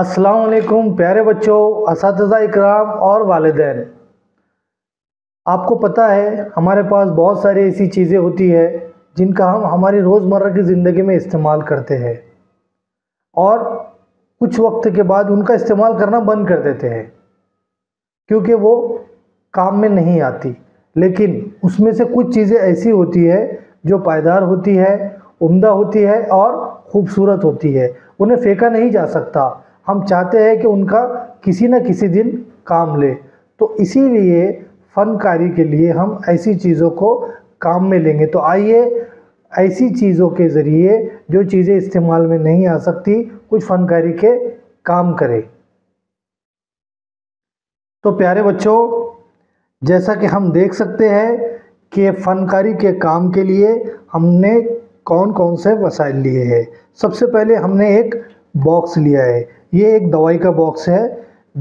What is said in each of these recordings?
अस्सलाम वालेकुम प्यारे बच्चों, असातिज़ा इकराम और वालिदैन। आपको पता है हमारे पास बहुत सारी ऐसी चीज़ें होती है जिनका हम हमारी रोज़मर्रा की ज़िंदगी में इस्तेमाल करते हैं और कुछ वक्त के बाद उनका इस्तेमाल करना बंद कर देते हैं क्योंकि वो काम में नहीं आती। लेकिन उसमें से कुछ चीज़ें ऐसी होती है जो पायदार होती है, उम्दा होती है और खूबसूरत होती है, उन्हें फेंका नहीं जा सकता। हम चाहते हैं कि उनका किसी न किसी दिन काम ले, तो इसीलिए फ़नकारी के लिए हम ऐसी चीज़ों को काम में लेंगे। तो आइए ऐसी चीज़ों के ज़रिए जो चीज़ें इस्तेमाल में नहीं आ सकती कुछ फ़नकारी के काम करें। तो प्यारे बच्चों, जैसा कि हम देख सकते हैं कि फ़नकारी के काम के लिए हमने कौन कौन से वसाइल लिए हैं। सबसे पहले हमने एक बॉक्स लिया है, ये एक दवाई का बॉक्स है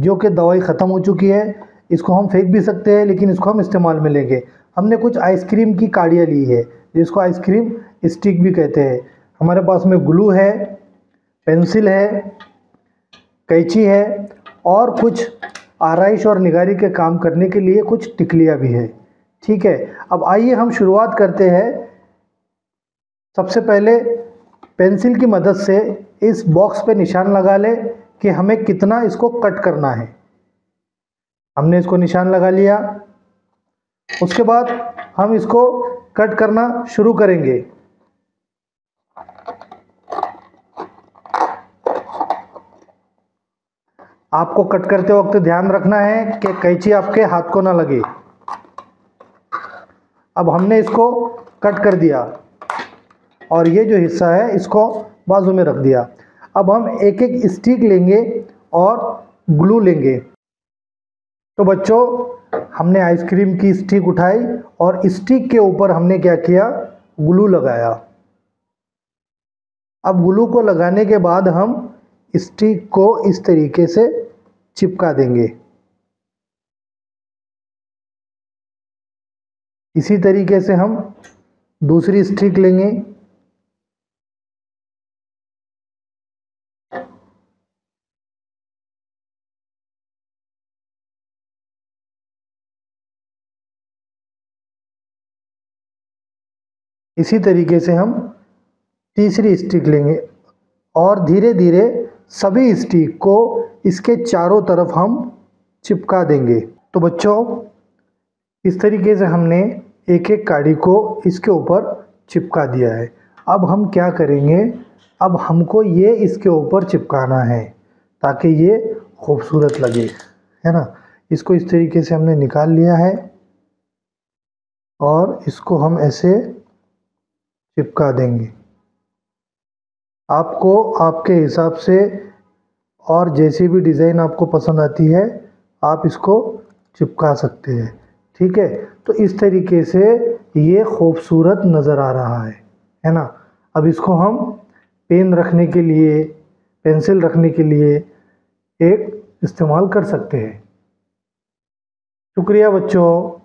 जो कि दवाई ख़त्म हो चुकी है, इसको हम फेंक भी सकते हैं लेकिन इसको हम इस्तेमाल में लेंगे। हमने कुछ आइसक्रीम की काड़ियाँ ली है जिसको आइसक्रीम स्टिक भी कहते हैं। हमारे पास में ग्लू है, पेंसिल है, कैंची है और कुछ आराइश और निगारी के काम करने के लिए कुछ टिकलियाँ भी है। ठीक है, अब आइए हम शुरुआत करते हैं। सबसे पहले पेंसिल की मदद से इस बॉक्स पे निशान लगा ले कि हमें कितना इसको कट करना है। हमने इसको निशान लगा लिया, उसके बाद हम इसको कट करना शुरू करेंगे। आपको कट करते वक्त ध्यान रखना है कि कैंची आपके हाथ को ना लगे। अब हमने इसको कट कर दिया और ये जो हिस्सा है इसको बाजू में रख दिया। अब हम एक एक स्टिक लेंगे और ग्लू लेंगे। तो बच्चों, हमने आइसक्रीम की स्टिक उठाई और स्टिक के ऊपर हमने क्या किया, ग्लू लगाया। अब ग्लू को लगाने के बाद हम स्टिक को इस तरीके से चिपका देंगे। इसी तरीके से हम दूसरी स्टिक लेंगे इसी तरीके से हम तीसरी स्टिक लेंगे और धीरे धीरे सभी स्टिक को इसके चारों तरफ हम चिपका देंगे। तो बच्चों, इस तरीके से हमने एक एक काड़ी को इसके ऊपर चिपका दिया है। अब हम क्या करेंगे, अब हमको ये इसके ऊपर चिपकाना है ताकि ये खूबसूरत लगे, है ना। इसको इस तरीके से हमने निकाल लिया है और इसको हम ऐसे चिपका देंगे। आपको आपके हिसाब से और जैसी भी डिज़ाइन आपको पसंद आती है आप इसको चिपका सकते हैं। ठीक है, तो इस तरीके से ये खूबसूरत नज़र आ रहा है ना। अब इसको हम पेन रखने के लिए, पेंसिल रखने के लिए एक इस्तेमाल कर सकते हैं। शुक्रिया बच्चों।